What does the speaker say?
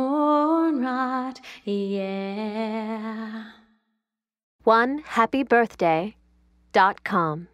Amornrat, yeah. One happy birthday .com